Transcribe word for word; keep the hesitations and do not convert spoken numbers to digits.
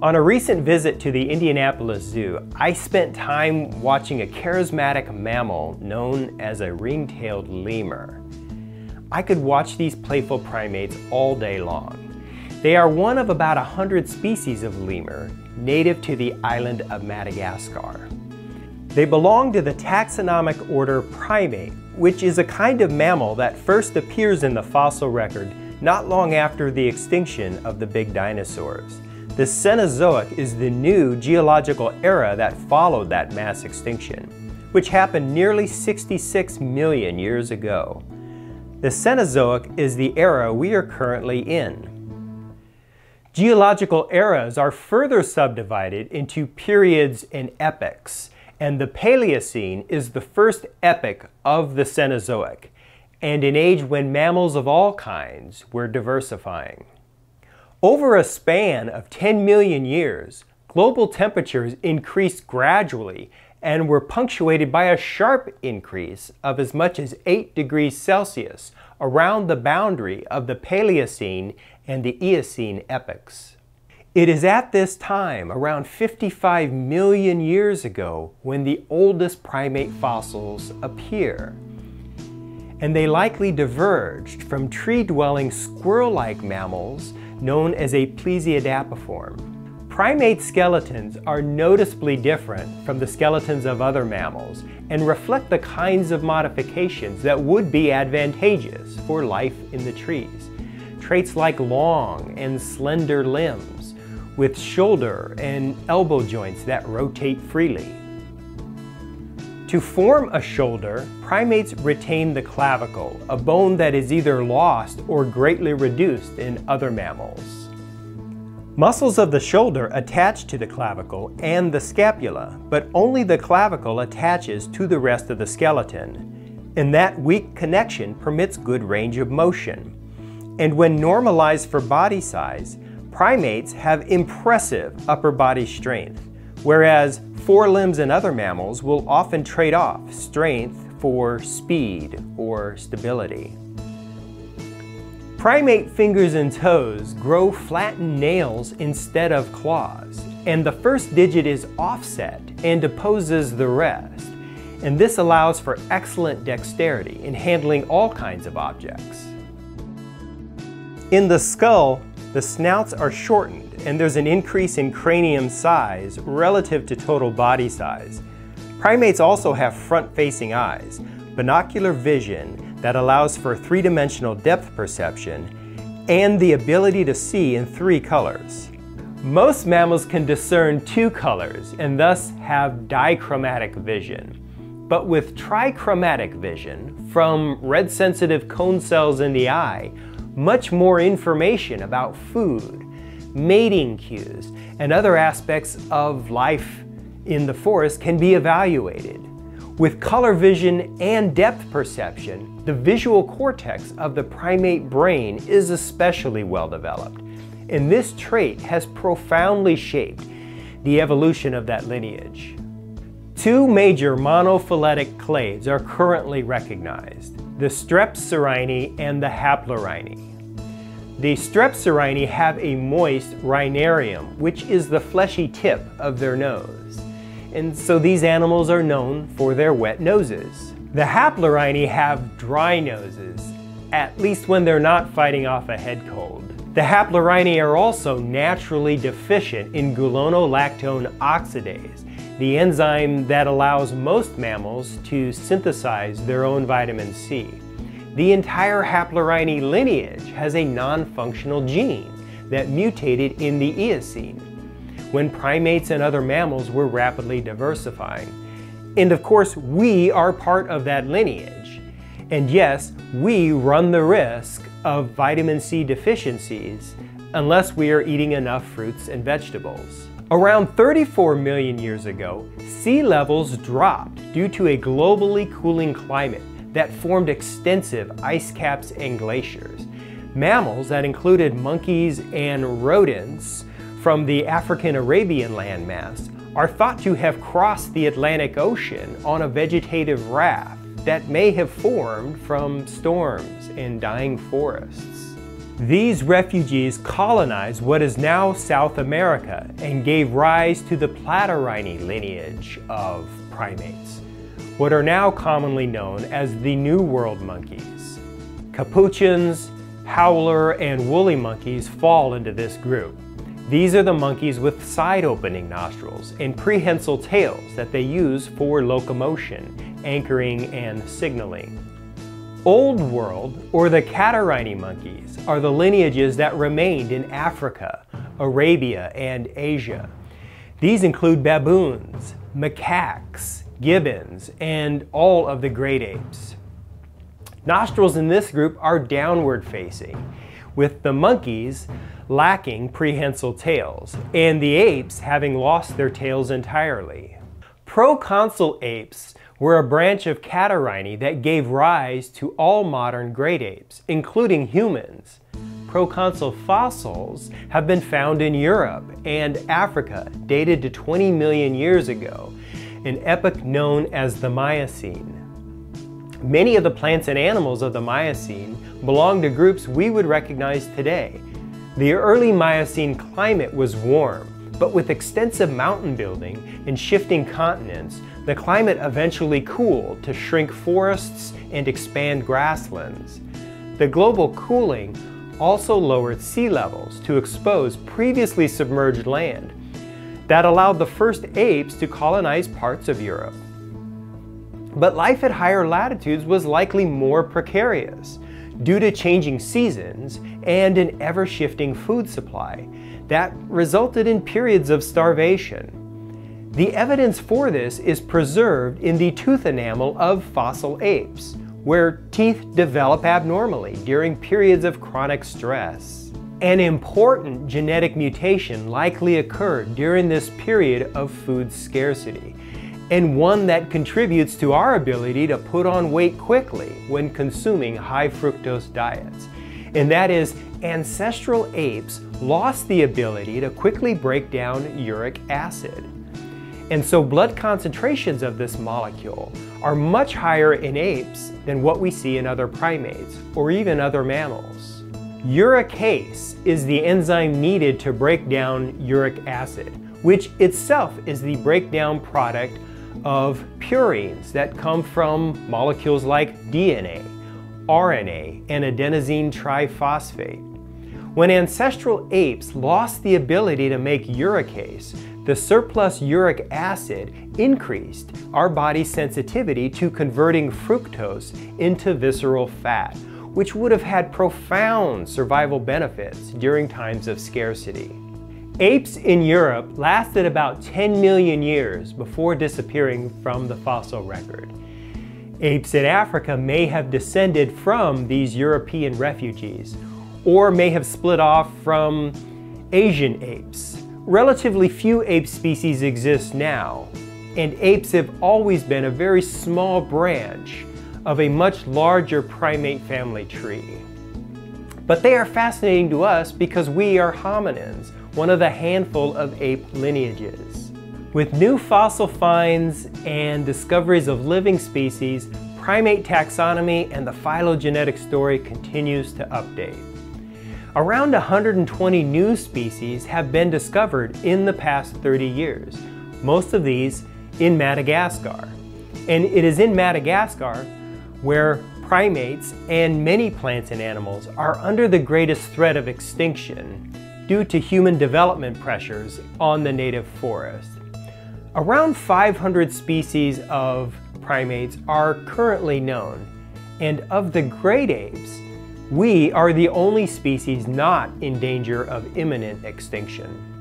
On a recent visit to the Indianapolis Zoo, I spent time watching a charismatic mammal known as a ring-tailed lemur. I could watch these playful primates all day long. They are one of about one hundred species of lemur, native to the island of Madagascar. They belong to the taxonomic order Primate, which is a kind of mammal that first appears in the fossil record not long after the extinction of the big dinosaurs. The Cenozoic is the new geological era that followed that mass extinction, which happened nearly sixty-six million years ago. The Cenozoic is the era we are currently in. Geological eras are further subdivided into periods and epochs, and the Paleocene is the first epoch of the Cenozoic, and an age when mammals of all kinds were diversifying. Over a span of ten million years, global temperatures increased gradually and were punctuated by a sharp increase of as much as eight degrees Celsius around the boundary of the Paleocene and the Eocene epochs. It is at this time, around fifty-five million years ago, when the oldest primate fossils appear. And they likely diverged from tree-dwelling squirrel-like mammals known as a plesiadapiform. Primate skeletons are noticeably different from the skeletons of other mammals and reflect the kinds of modifications that would be advantageous for life in the trees. Traits like long and slender limbs with shoulder and elbow joints that rotate freely. To form a shoulder, primates retain the clavicle, a bone that is either lost or greatly reduced in other mammals. Muscles of the shoulder attach to the clavicle and the scapula, but only the clavicle attaches to the rest of the skeleton, and that weak connection permits good range of motion. And when normalized for body size, primates have impressive upper body strength, whereas forelimbs in other mammals will often trade off strength for speed or stability. Primate fingers and toes grow flattened nails instead of claws, and the first digit is offset and opposes the rest, and this allows for excellent dexterity in handling all kinds of objects. In the skull, the snouts are shortened, and there's an increase in cranium size relative to total body size. Primates also have front-facing eyes, binocular vision that allows for three-dimensional depth perception, and the ability to see in three colors. Most mammals can discern two colors and thus have dichromatic vision. But with trichromatic vision, from red-sensitive cone cells in the eye, much more information about food, mating cues, and other aspects of life in the forest can be evaluated. With color vision and depth perception, the visual cortex of the primate brain is especially well developed, and this trait has profoundly shaped the evolution of that lineage. Two major monophyletic clades are currently recognized, the Strepsirrhini and the Haplorrhini. The Strepsirrhini have a moist rhinarium, which is the fleshy tip of their nose, and so these animals are known for their wet noses. The Haplorrhini have dry noses, at least when they're not fighting off a head cold. The Haplorrhini are also naturally deficient in gulono-lactone oxidase, the enzyme that allows most mammals to synthesize their own vitamin C. The entire Haplorrhini lineage has a non-functional gene that mutated in the Eocene, when primates and other mammals were rapidly diversifying. And of course, we are part of that lineage. And yes, we run the risk of vitamin C deficiencies unless we are eating enough fruits and vegetables. Around thirty-four million years ago, sea levels dropped due to a globally cooling climate that formed extensive ice caps and glaciers. Mammals that included monkeys and rodents from the African-Arabian landmass are thought to have crossed the Atlantic Ocean on a vegetative raft that may have formed from storms and dying forests. These refugees colonized what is now South America and gave rise to the Platyrrhini lineage of primates, what are now commonly known as the New World monkeys. Capuchins, howler, and woolly monkeys fall into this group. These are the monkeys with side-opening nostrils and prehensile tails that they use for locomotion, anchoring, and signaling. Old World, or the Catarrhini monkeys, are the lineages that remained in Africa, Arabia, and Asia. These include baboons, macaques, gibbons, and all of the great apes. Nostrils in this group are downward-facing, with the monkeys lacking prehensile tails, and the apes having lost their tails entirely. Proconsul apes were a branch of Catarrhini that gave rise to all modern great apes, including humans. Proconsul fossils have been found in Europe and Africa, dated to twenty million years ago, an epoch known as the Miocene. Many of the plants and animals of the Miocene belong to groups we would recognize today. The early Miocene climate was warm, but with extensive mountain building and shifting continents, the climate eventually cooled to shrink forests and expand grasslands. The global cooling also lowered sea levels to expose previously submerged land. That allowed the first apes to colonize parts of Europe. But life at higher latitudes was likely more precarious due to changing seasons and an ever-shifting food supply that resulted in periods of starvation. The evidence for this is preserved in the tooth enamel of fossil apes, where teeth develop abnormally during periods of chronic stress. An important genetic mutation likely occurred during this period of food scarcity, and one that contributes to our ability to put on weight quickly when consuming high fructose diets. And that is, ancestral apes lost the ability to quickly break down uric acid. And so blood concentrations of this molecule are much higher in apes than what we see in other primates or even other mammals. Uricase is the enzyme needed to break down uric acid, which itself is the breakdown product of purines that come from molecules like D N A, R N A, and adenosine triphosphate. When ancestral apes lost the ability to make uricase, the surplus uric acid increased our body's sensitivity to converting fructose into visceral fat, which would have had profound survival benefits during times of scarcity. Apes in Europe lasted about ten million years before disappearing from the fossil record. Apes in Africa may have descended from these European refugees, or may have split off from Asian apes. Relatively few ape species exist now, and apes have always been a very small branch of a much larger primate family tree. But they are fascinating to us because we are hominins, one of the handful of ape lineages. With new fossil finds and discoveries of living species, primate taxonomy and the phylogenetic story continues to update. Around one hundred twenty new species have been discovered in the past thirty years, most of these in Madagascar. And it is in Madagascar where primates and many plants and animals are under the greatest threat of extinction due to human development pressures on the native forest. Around five hundred species of primates are currently known, and of the great apes, we are the only species not in danger of imminent extinction.